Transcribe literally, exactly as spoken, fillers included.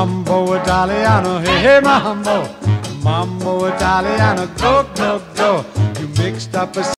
Mambo Italiano, hey, hey, Mambo, Mambo Italiano, go, go, go. You mixed up a